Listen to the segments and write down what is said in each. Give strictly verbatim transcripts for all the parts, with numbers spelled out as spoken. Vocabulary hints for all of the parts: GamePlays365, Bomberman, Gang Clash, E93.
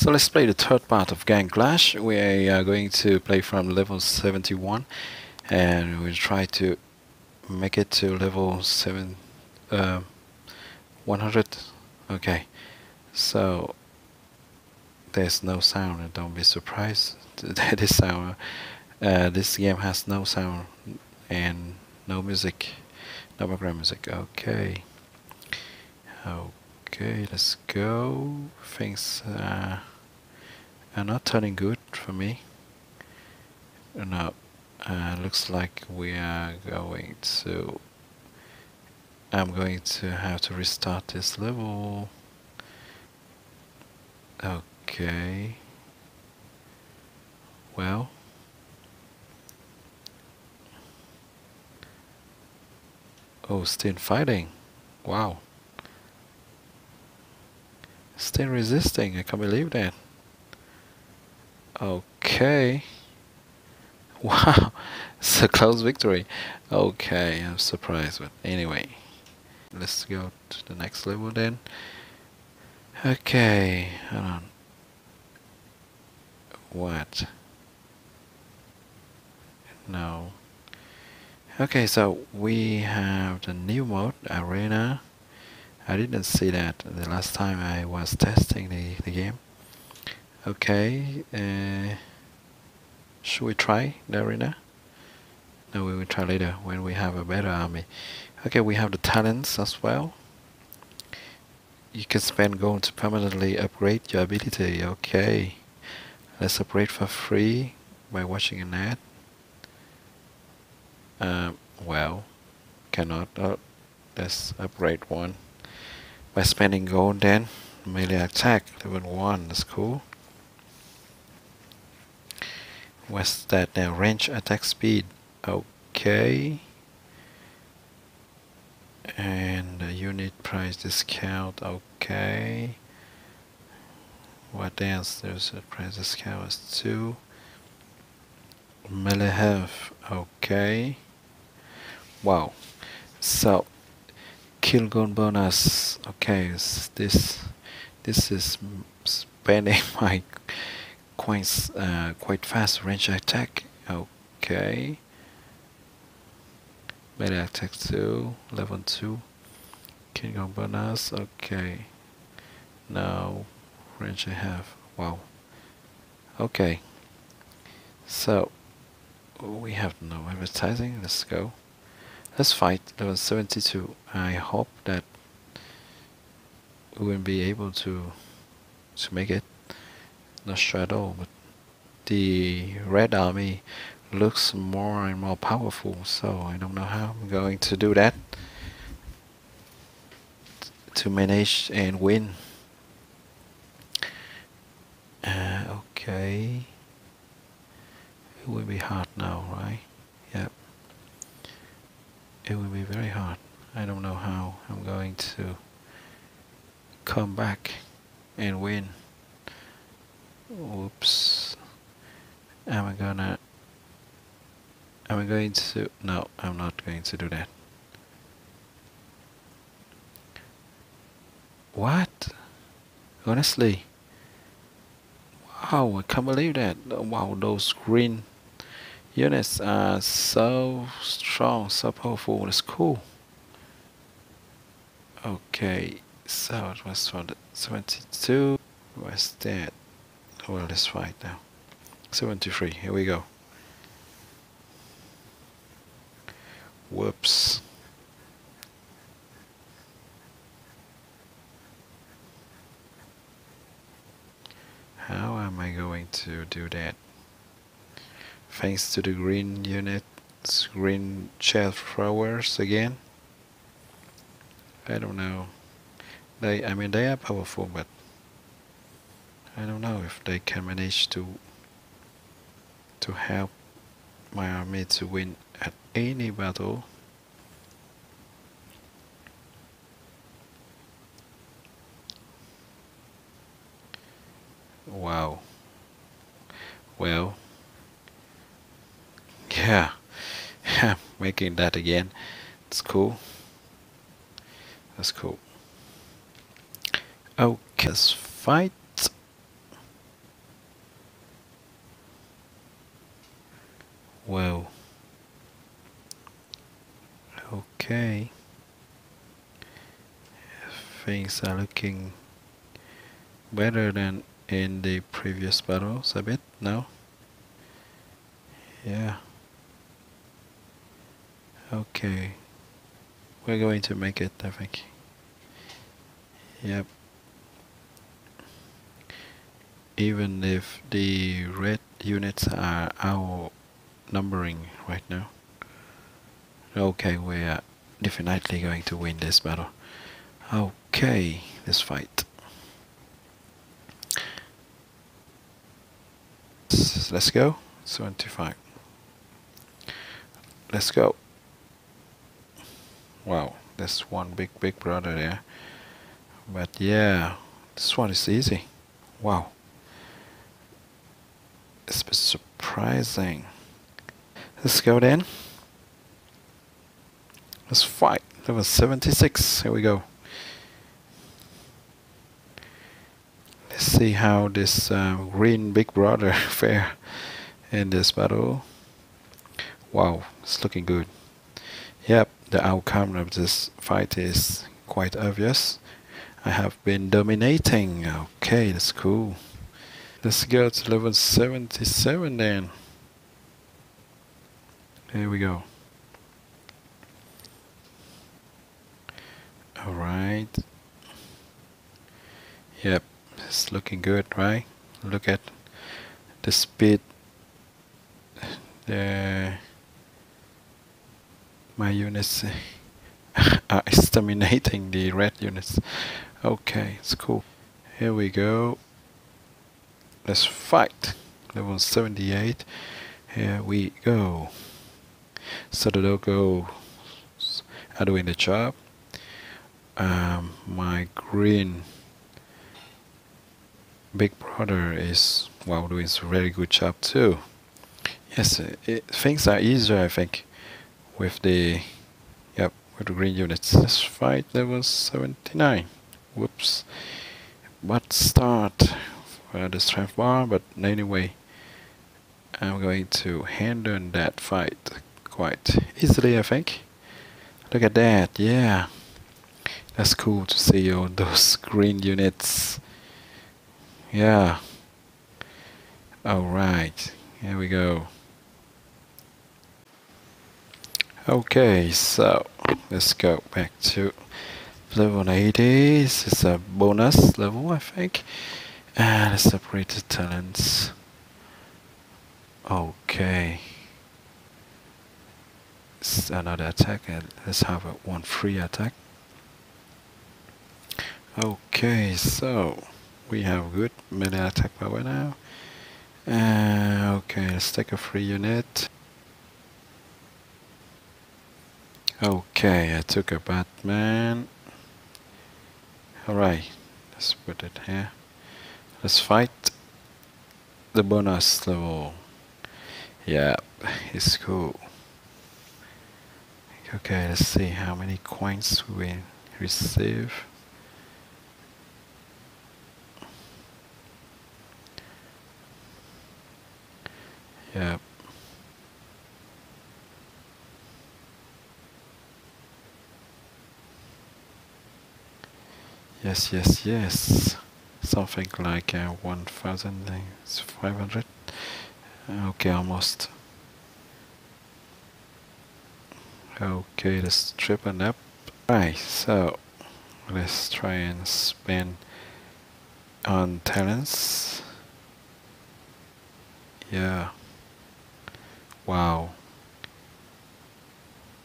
So let's play the third part of Gang Clash. We are going to play from level seventy-one and we'll try to make it to level seven, uh, one hundred. Okay, so there's no sound, don't be surprised that this sound, uh, this game has no sound and no music, no background music. Okay, okay, let's go. Things uh, are not turning good for me. No, uh, looks like we are going to, I'm going to have to restart this level. Okay, well, oh, still fighting, wow, still resisting, I can't believe that. Okay, wow, it's a close victory. Okay, I'm surprised, but anyway, let's go to the next level then. Okay, hold on. What? No. Okay, so we have the new mode, Arena. I didn't see that the last time I was testing the, the game. Okay, uh, should we try the Arena? No, we will try later when we have a better army. Okay, we have the talents as well. You can spend gold to permanently upgrade your ability. Okay, let's upgrade for free by watching an ad. Um, well, cannot. Oh, let's upgrade one by spending gold. Then melee attack level one. That's cool. What's that now? Range attack speed. Okay. And the unit price discount, okay. What else? There's a price discount is two. Melee health, okay. Wow. So kill gun bonus, okay. This this is spending my coins uh, quite fast. Range attack, okay. Melee attack two, level two, king of bonus, okay. Now range I have, wow. Okay, so we have no advertising, let's go. Let's fight, level seventy-two. I hope that we will be able to to make it. Not sure at all, but the red army looks more and more powerful, so I don't know how I'm going to do that to manage and win. Uh, okay, it will be hard now, right? Yep, it will be very hard. I don't know how I'm going to come back and win. Oops, I'm gonna I'm going to... no, I'm not going to do that. What? Honestly? Wow, I can't believe that. Wow, those green units are so strong, so powerful. That's cool. Okay, so it was from the seventy-two. Where's that? Well, let's fight now. seventy-three, here we go. Whoops. How am I going to do that? Thanks to the green units, green chair throwers again. I don't know. They, I mean, they are powerful, but I don't know if they can manage to to help my army to win at any battle. Wow. Well, yeah, making that again. It's cool. That's cool. Okay, let's fight. Wow. Okay. Things are looking better than in the previous battles a bit now. Yeah. Okay. We're going to make it, I think. Yep. Even if the red units are outnumbering right now. Okay, we are definitely going to win this battle. Okay, this fight. Let's go. seventy-five. Let's go. Wow, that's one big, big brother there. But yeah, this one is easy. Wow. It's a bit surprising. Let's go then. Let's fight. Level seventy-six. Here we go. Let's see how this uh, green big brother fare in this battle. Wow, it's looking good. Yep, the outcome of this fight is quite obvious. I have been dominating. Okay, that's cool. Let's go to level seventy-seven then. Here we go. Alright. Yep, it's looking good, right? Look at the speed. The my units are exterminating the red units. Okay, it's cool. Here we go. Let's fight. Level seventy-eight. Here we go. So the locals are doing the job. Um, my green big brother is wow doing a very good job too. Yes, it, it, things are easier, I think, with the yep with the green units. Let's fight level seventy-nine. Whoops. But start. Uh, the strength bar, but anyway, I'm going to handle that fight quite easily, I think. Look at that, yeah, that's cool to see all those green units. Yeah. Alright, here we go. Okay, so let's go back to level eighty. This is a bonus level, I think. And separate the talents. Okay. It's another attack, and let's have a one free attack. Okay, so we have good melee attack power now. Uh, okay, let's take a free unit. Okay, I took a Batman. Alright, let's put it here. Let's fight the bonus level. Yeah, it's cool. Okay, let's see how many coins we receive. Yeah. Yes, yes, yes. Something like uh, one thousand five hundred. Okay, almost. Okay, let's triple up. Right, so let's try and spend on talents. Yeah. Wow.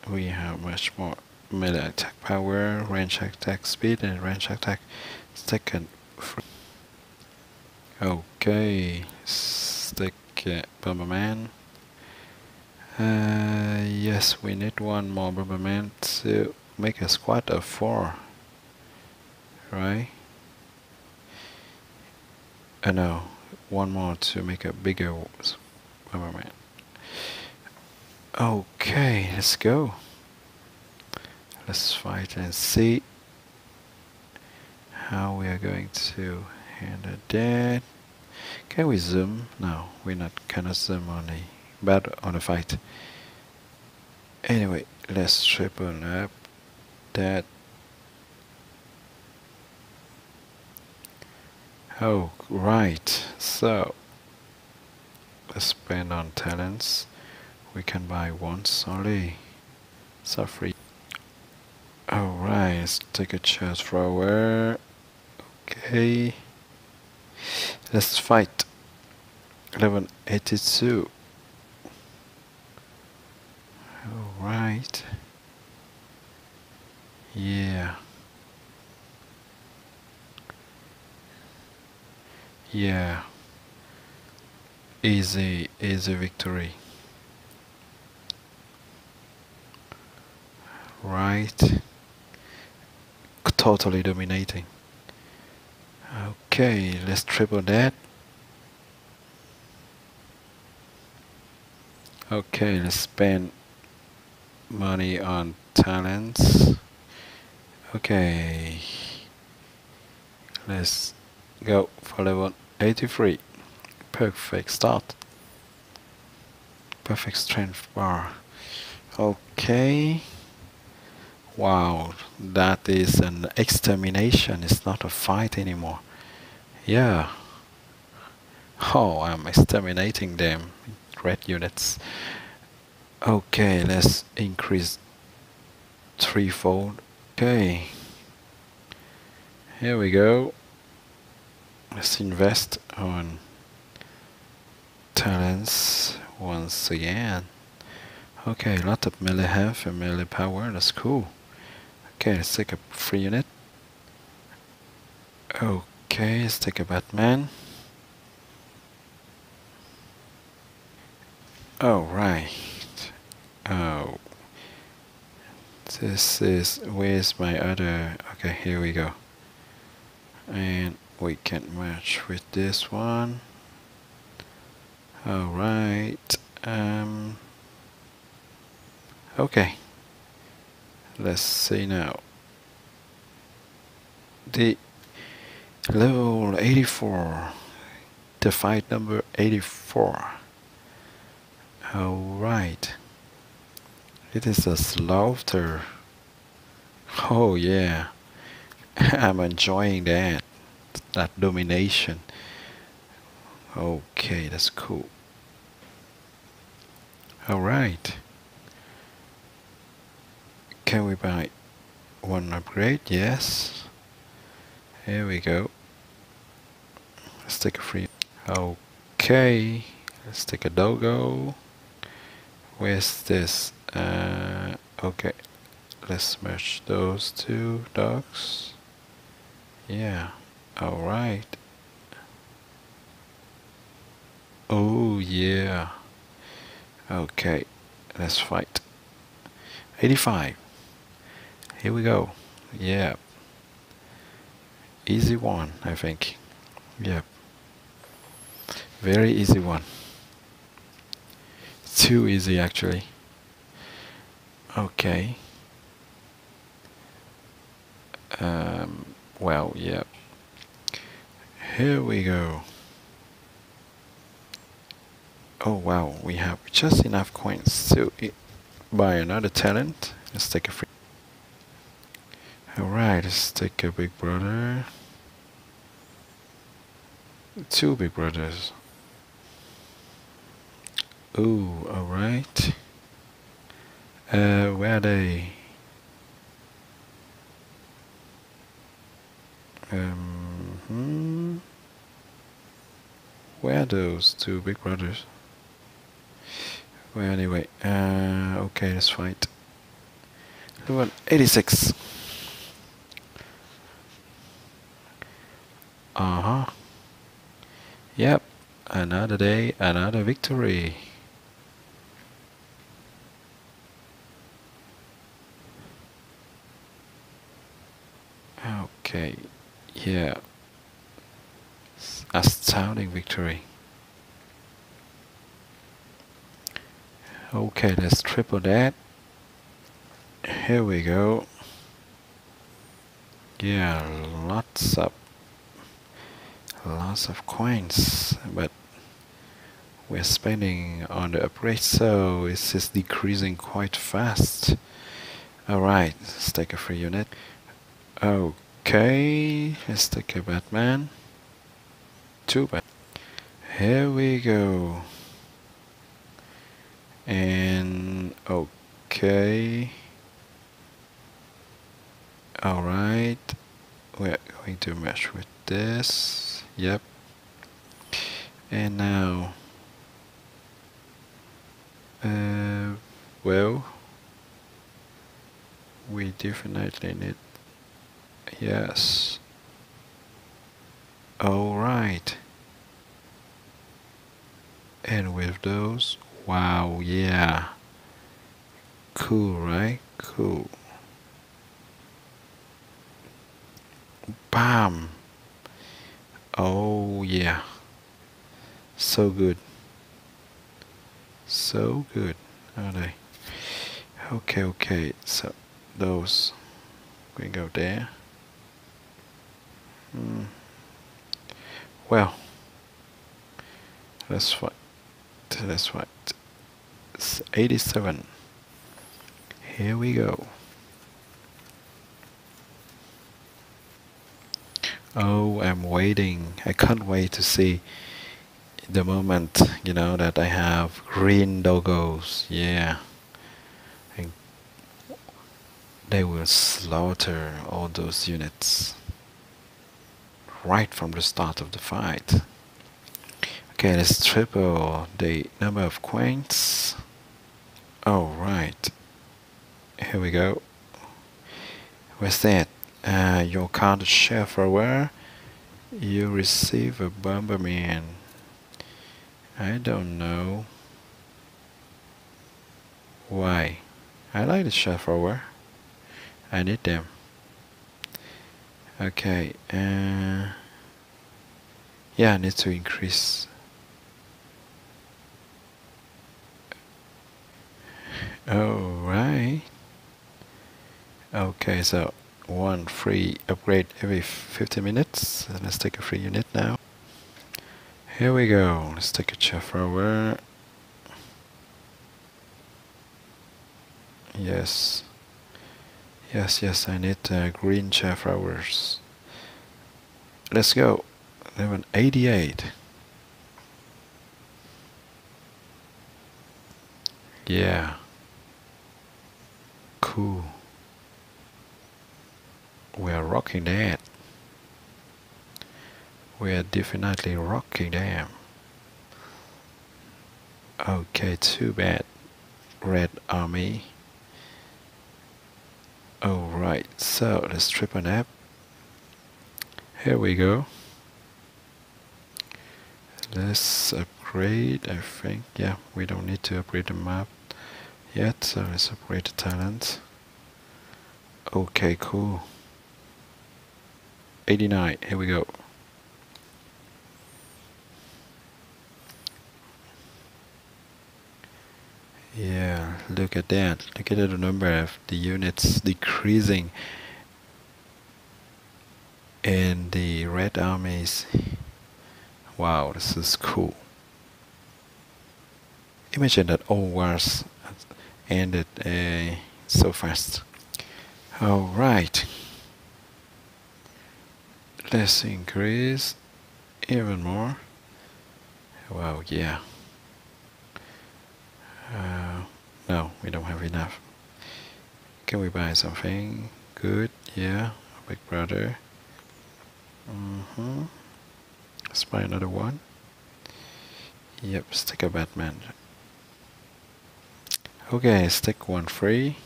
We have much more melee attack power, range attack speed, and range attack second. Okay, stick uh, Bomberman. Uh, yes, we need one more Bomberman to make a squad of four. Right? Uh, no, one more to make a bigger Bomberman. Okay, let's go. Let's fight and see how we are going to handle that. Can we zoom? No, we not cannot zoom on the bad on a fight. Anyway, let's triple up that. Oh, right, so let's spend on talents. We can buy once only, so free. Alright, let's take a chance thrower. Okay, let's fight. Eleven eighty-two. Alright, yeah, yeah, easy, easy victory. Right, totally dominating. Okay, let's triple that. Okay, let's spend money on talents. Okay, let's go for level eighty-three. Perfect start. Perfect strength bar. Okay. Wow, that is an extermination. It's not a fight anymore. Yeah. Oh, I'm exterminating them. Red units. Okay, let's increase threefold. Okay. Here we go. Let's invest on talents once again. Okay, a lot of melee health and melee power. That's cool. Okay, let's take a free unit. Okay, let's take a Batman. Alright. Oh. This is... where's my other... okay, here we go. And we can match with this one. Alright. Um... Okay. Let's see now. The level eighty-four. The fight number eighty-four. Alright. It is a slaughter. Oh yeah. I'm enjoying that. That domination. Okay, that's cool. Alright. Can we buy one upgrade? Yes. Here we go. Let's take a free. Okay. Let's take a Dogo. Where's this? Uh, okay. Let's merge those two dogs. Yeah. Alright. Oh, yeah. Okay. Let's fight. eighty-five. Here we go. Yep. Easy one, I think. Yep. Very easy one. Too easy, actually. Okay. Um, well, yep. Here we go. Oh, wow. We have just enough coins to buy another talent. Let's take a free. Alright, let's take a big brother. Two big brothers. Ooh, alright. Uh, where are they? Um, hmm. Where are those two big brothers? Well, anyway, uh, okay, let's fight. Level eighty-six. Uh-huh. Yep. Another day, another victory. Okay. Yeah. Astounding victory. Okay, let's triple that. Here we go. Yeah, lots of Lots of coins, but we're spending on the upgrade, so it's just decreasing quite fast. Alright, let's take a free unit. Okay, let's take a Batman. Two Batman. Here we go. And okay. Alright, we're going to mesh with this. Yep. And now, uh, well, we definitely need, yes. Alright. And with those, wow, yeah. Cool, right? Cool. Bam! Oh yeah, so good, so good, are they? Okay, okay, so those we go there. Mm. Well, let's fight, let's fight. It's eighty-seven. Here we go. Oh, I'm waiting. I can't wait to see the moment, you know, that I have green doggos. Yeah. And they will slaughter all those units right from the start of the fight. Okay, let's triple the number of coins. Alright. Here we go. Where's that? Uh, your card share for where you receive a Bomberman. I don't know why. I like the share for where I need them. Okay, uh, yeah, I need to increase. Alright. Okay, so one free upgrade every fifty minutes. Let's take a free unit now. Here we go. Let's take a chair for over. Yes. Yes, yes, I need uh, green chair flowers. Let's go. eleven eighty-eight. Yeah. Cool. We are rocking that. We are definitely rocking them. Okay, too bad. Red Army. Alright, so let's trip an app. Here we go. Let's upgrade, I think. Yeah, we don't need to upgrade the map yet, so let's upgrade the talent. Okay, cool. eighty-nine, here we go. Yeah, look at that. Look at the number of the units decreasing. And the red armies. Wow, this is cool. Imagine that all wars ended uh, so fast. Alright. Let's increase even more. Wow, yeah. Uh, no, we don't have enough. Can we buy something? Good, yeah. Big Brother. Mm-hmm. Let's buy another one. Yep, let's take a Batman. Okay, let's take one free.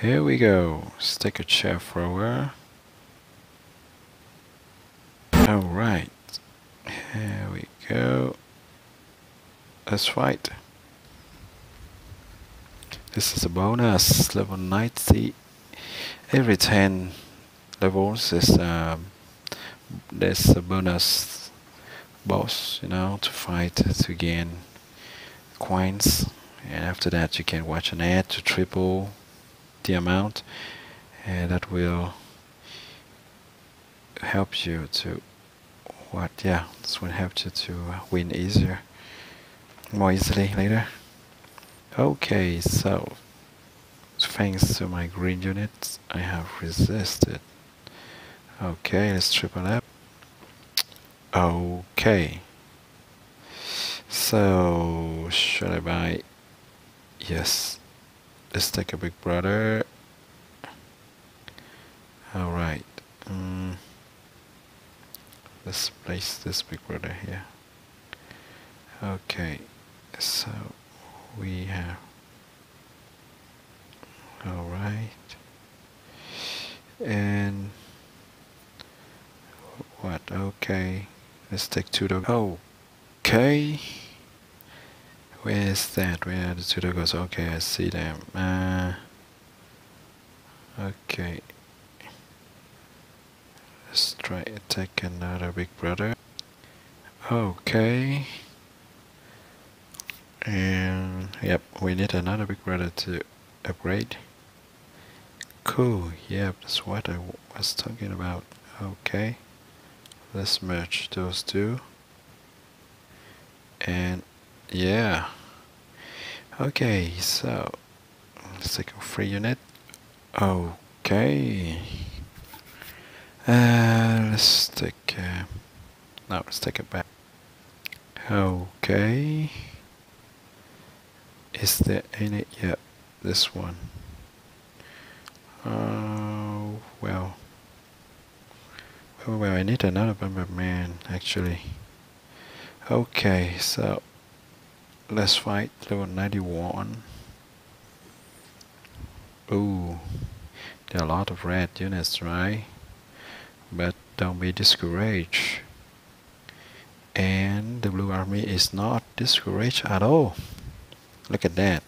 Here we go. Let's take a chair for a while. Alright. Here we go. Let's fight. This is a bonus. Level ninety. Every ten levels is um, there's a bonus boss, you know, to fight to gain coins. And after that you can watch an ad to triple the amount, and that will help you to What? Yeah, this will help you to win easier, more easily later. Okay, so thanks to my green units, I have resisted. Okay, let's triple up. Okay. So should I buy? Yes. Let's take a big brother. All right. Um, let's place this big brother here. Okay. So we have. All right. And what? Okay. Let's take two dogs. Oh. Okay. Where is that? Where are the two dogs? Okay, I see them. Uh, okay. Let's try to take another big brother. Okay. And yep, we need another big brother to upgrade. Cool. Yep, that's what I w was talking about. Okay. Let's merge those two. And yeah, okay, so let's take a free unit. Okay, uh, let's take uh, no, let's take it back. Okay, is there any? Yep, this one. Oh, well, well, well, I need another bomber man actually. Okay, so let's fight level ninety-one. Ooh, there are a lot of red units, right? But don't be discouraged. And the blue army is not discouraged at all. Look at that.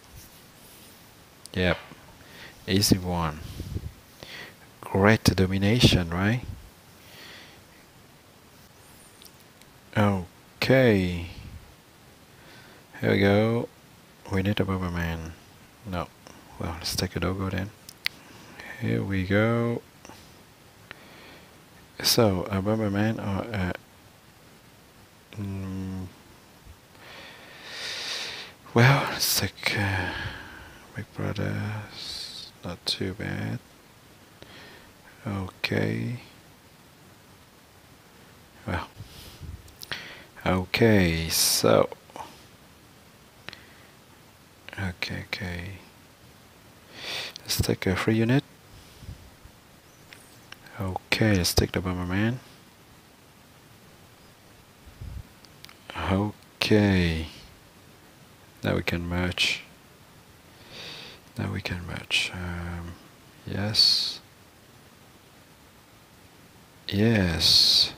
Yep, easy one. Great domination, right? Oh. Okay, here we go. We need a bomberman. No, well, let's take a Dogo then. Here we go. So, a bomberman or a. Mm, well, let's take uh, Big Brothers. Not too bad. Okay. Well. Okay, so okay, okay. Let's take a free unit. Okay, let's take the bomberman. Okay, now we can merge. Now we can merge. Um, yes. Yes.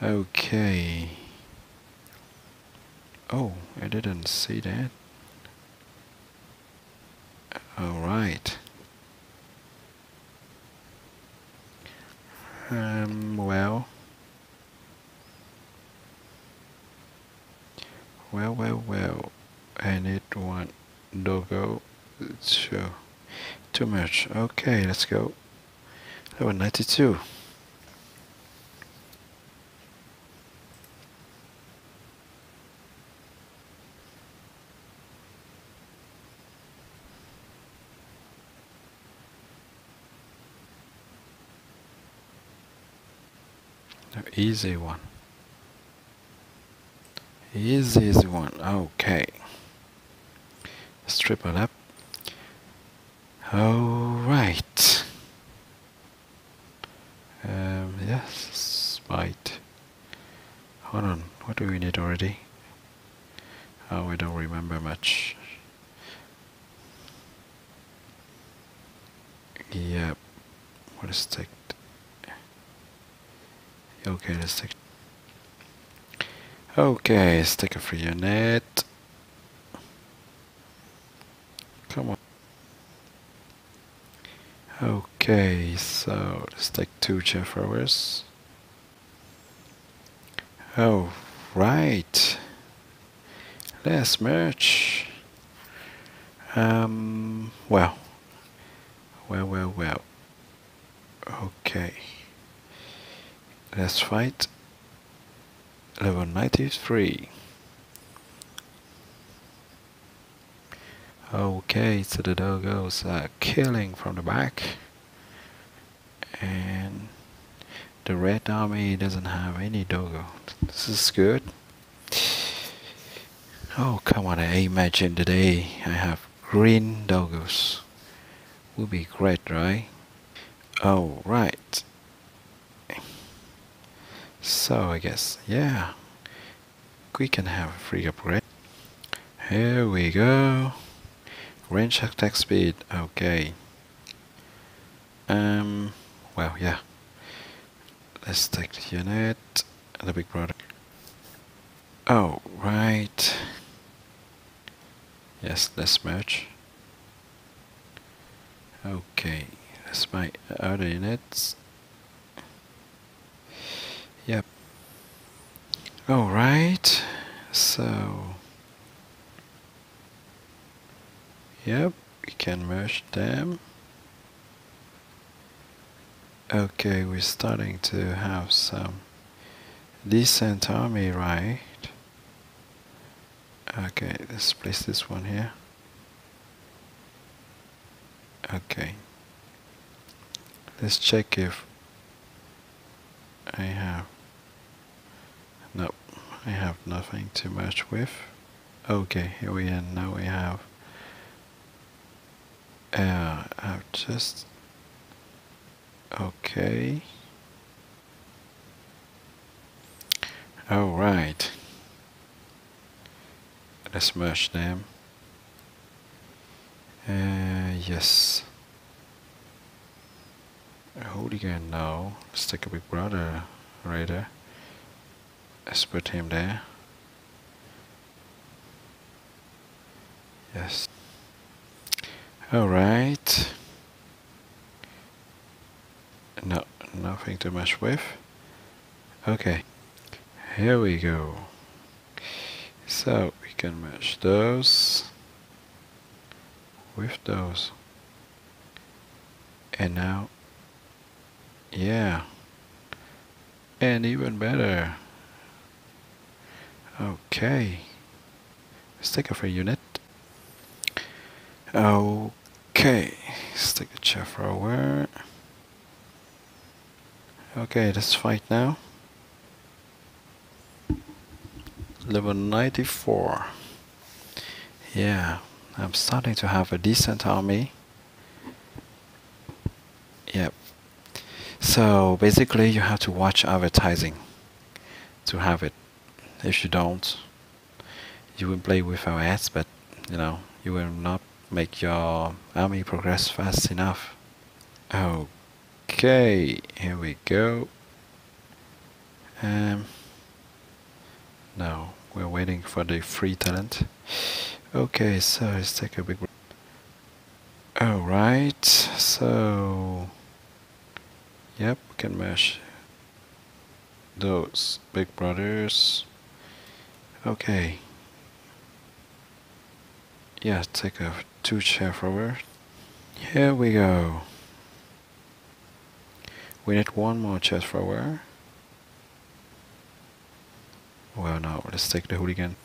Okay. Oh, I didn't see that. Alright. Um, well. Well, well, well. I need one Dogo. Too, too much. Okay, let's go. Level ninety-two. Easy one. Easy, easy one. Okay. Let's triple up. Alright. Um, yes, bite. Hold on. What do we need already? Oh, I don't remember much. Yep. What is that? Okay, let's take. Okay, let's take a free unit. Come on. Okay, so let's take two chair throwers. Oh, right. Let's merge. Um. Well. Well. Well. Well. Okay. Let's fight. eleven ninety-three. Okay, so the dog goes uh, killing from the back, and the Red Army doesn't have any doggo. This is good. Oh, come on, I imagine the day I have green doggos. Would be great, right? Oh, right. So, I guess, yeah. We can have a free upgrade. Here we go. Range attack speed, okay. Um, well, yeah. Let's take the unit, the big brother. Oh, right. Yes, let's merge. Okay, let's buy other units. Yep. Alright, so. Yep, we can merge them. Okay, we're starting to have some decent army, right? Okay, let's place this one here. Okay, let's check if I have, nope, I have nothing to match with. Okay, here we are. Now we have, uh, I've just, okay, alright, let's merge them. Uh, yes. Hooligan now. Let's take a big brother right there. Let's put him there. Yes. Alright. No, nothing to mess with. Okay. Here we go. So we can match those with those, and now, yeah, and even better. Okay, let's take a free unit. Okay, let's take a chair for a while. Okay, let's fight now. Level ninety-four. Yeah, I'm starting to have a decent army. Yep. So basically you have to watch advertising to have it. If you don't, you will play without ads, but you know, you will not make your army progress fast enough. Okay, here we go. Um now we're waiting for the free talent. Okay, so let's take a big break. Alright, so yep, we can mash those big brothers. Okay. Yeah, take a two chair forward. Here we go. We need one more chair forward. Well, now let's take the hooligan.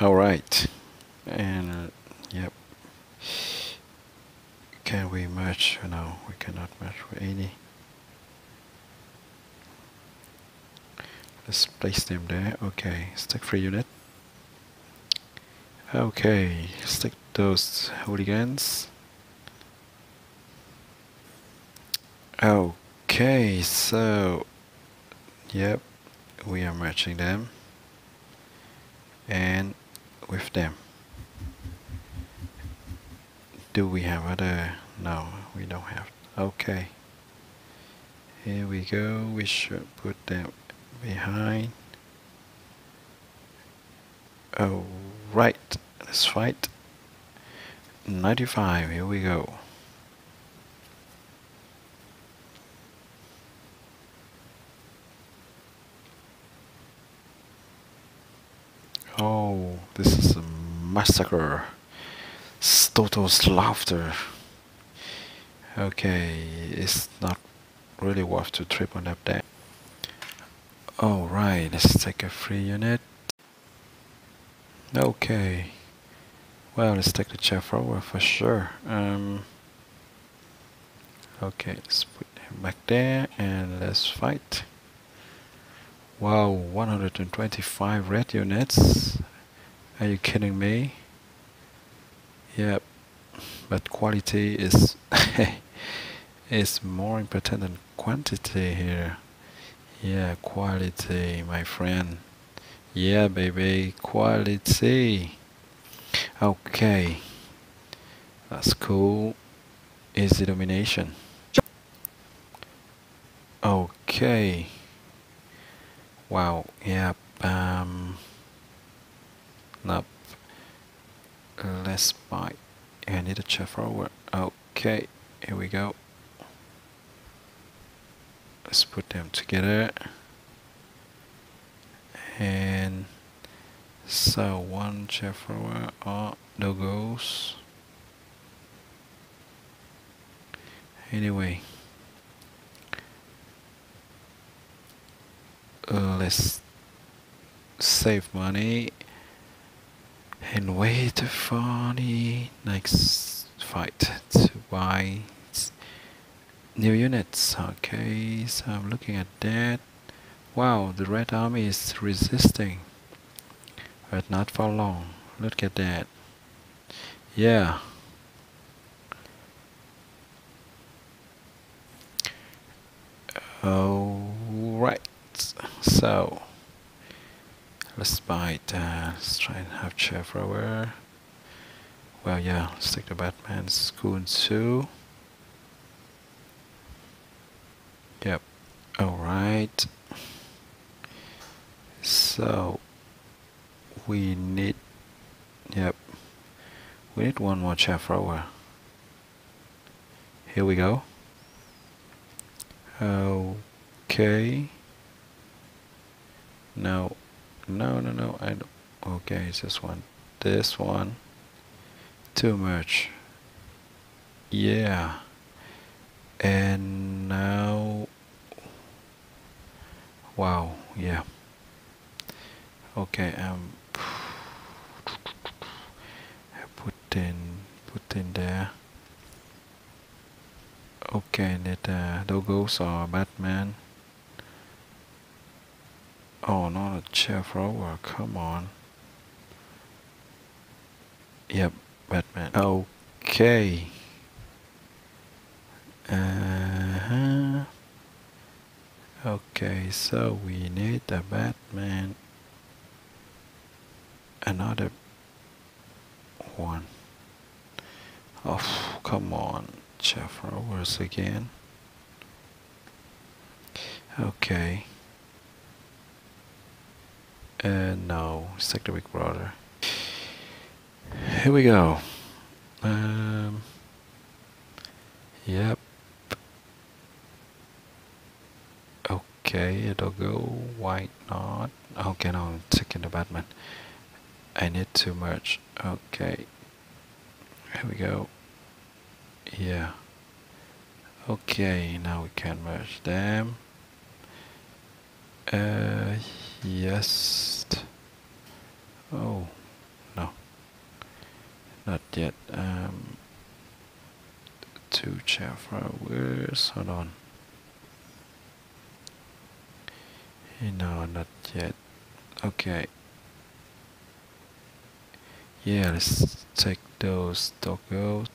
Alright. And uh, yep, can we match? No, we cannot match with any. Let's place them there. Okay, let's take free unit. Okay, let's take those hooligans. Okay, so yep, we are matching them and with them. Do we have other? No, we don't have. Okay. Here we go. We should put them behind. Oh, right. Let's fight. ninety-five. Here we go. Oh, this is a massacre. Total laughter. Okay, it's not really worth to trip on up there. Alright, let's take a free unit. Okay. Well, let's take the chef forward for sure. Um, okay, let's put him back there and let's fight. Wow, one hundred twenty-five red units. Are you kidding me? Yep, but quality is is more important than quantity here. Yeah, quality, my friend. Yeah, baby, quality. Okay, that's cool. Easy domination. Okay. Wow. Yep. Um. Nope. Let's buy. I need a check forward. Okay. Here we go. Let's put them together. And so one check forward. Oh, no goals. Anyway. Let's save money and wait for the next fight to buy new units. Okay, so I'm looking at that. Wow, the red army is resisting, but not for long. Look at that. Yeah. All right. So let's buy it. Uh, let's try and have chair for a while. Well, yeah, let's take the Batman's school too. Yep, alright. So we need, yep, we need one more chair for a while. Here we go. Okay. No, no, no, no. I don't. Okay, it's this one. This one. Too much. Yeah. And now. Wow. Yeah. Okay. Um. Put in. Put in there. Okay. Need uh, Dogos or Batman. Oh, not a chair for over, come on. Yep, Batman. Okay. Uh-huh. Okay, so we need a Batman. Another one. Oh, come on. Chair for overs again. Okay. Uh, no, it's like the big brother. Here we go. Um, yep. Okay, it'll go. Why not? Okay, no, I'm taking the Batman. I need to merge. Okay. Here we go. Yeah. Okay, now we can merge them. Uh, yes. Oh, no. Not yet. Um, two chair flowers. Hold on. No, not yet. Okay. Yeah, let's take those doggos.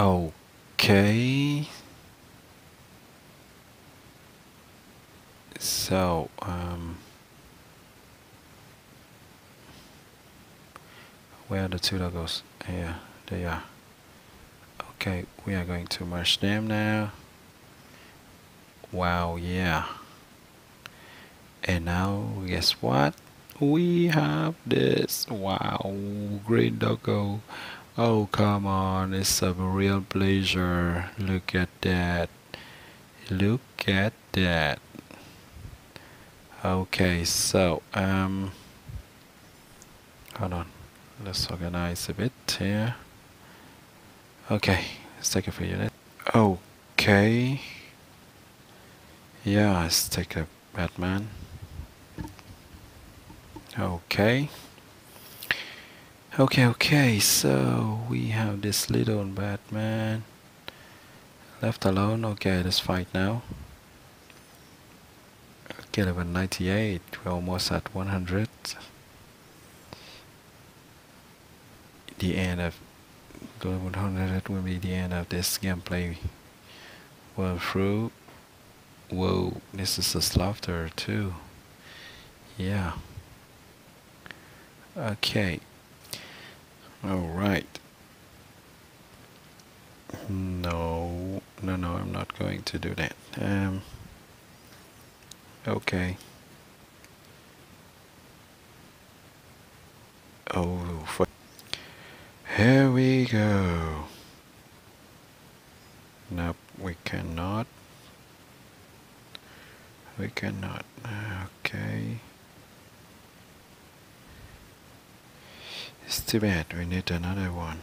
Okay. So, um, where are the two logos? Here, they are. Okay, we are going to merge them now. Wow, yeah. And now, guess what? We have this. Wow, green doggo. Oh, come on, it's a real pleasure. Look at that. Look at that. Okay, so um hold on, let's organize a bit here. Okay, let's take a free unit. Okay. Yeah, let's take a Batman. Okay. Okay, okay, so we have this little Batman left alone. Okay, let's fight now. Okay, level ninety-eight, we're almost at one hundred. The end of one hundred will be the end of this gameplay. Well, through. Whoa, this is a slaughter too. Yeah. Okay. Alright. No, no, no, I'm not going to do that. Um, okay. Oh, for here we go. Nope, we cannot. We cannot. Okay. It's too bad, we need another one.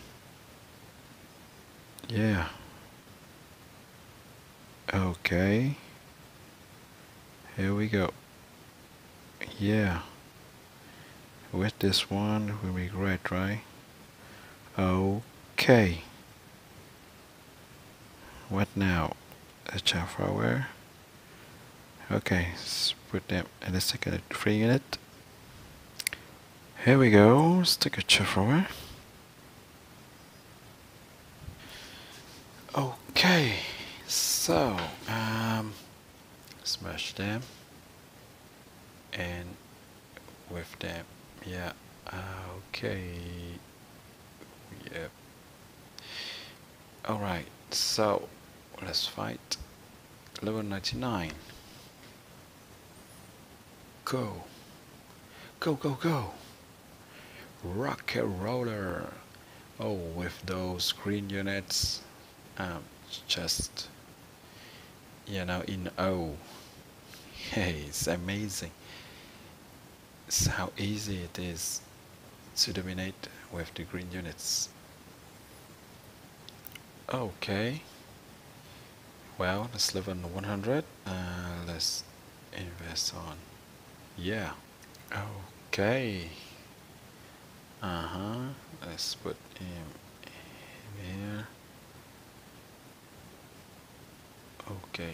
Yeah. Okay. Here we go. Yeah. With this one will be great, right? Okay. What now? A Chafrower. Okay, let's put them in a second free unit. Here we go, let's take a chevrolet. Okay, so, um, smash them, and with them, yeah, okay, yep. Alright, so, let's fight, level ninety-nine, go, go, go, go. Rock and roller. Oh, with those green units, um, just you know, in oh, hey, it's amazing. It's how easy it is to dominate with the green units. Okay. Well, let's live on one hundred. Uh, let's invest on. Yeah. Okay. Uh-huh, let's put him in there. Okay.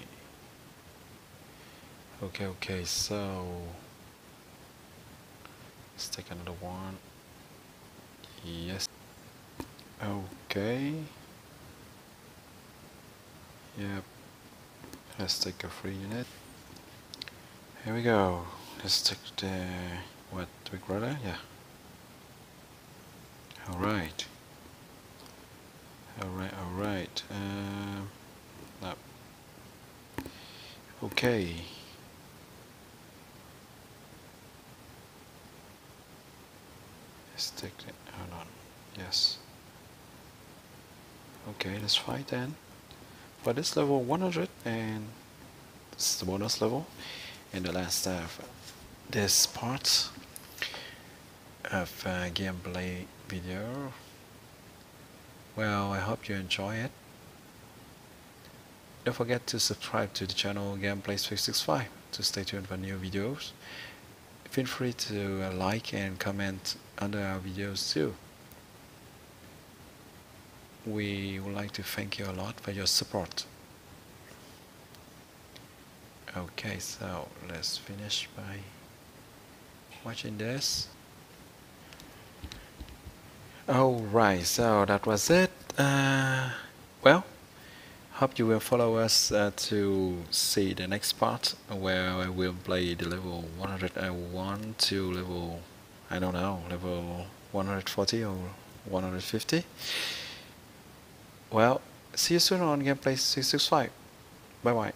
Okay, okay, so let's take another one. Yes. Okay. Yep. Let's take a free unit. Here we go. Let's take the what we rather? Yeah. Alright, alright, alright, um, no. Okay, let's take it, hold on, yes, okay, let's fight then, but it's level one hundred and it's the bonus level, and the last of this part of uh, gameplay video. Well, I hope you enjoy it. Don't forget to subscribe to the channel Gameplay three sixty-five to stay tuned for new videos. Feel free to like and comment under our videos too. We would like to thank you a lot for your support. Okay, so let's finish by watching this. Alright, so that was it. Uh, well, hope you will follow us uh, to see the next part where I will play the level one hundred one to level, I don't know, level one hundred forty or one hundred fifty. Well, see you soon on Gameplay three sixty-five. Bye bye.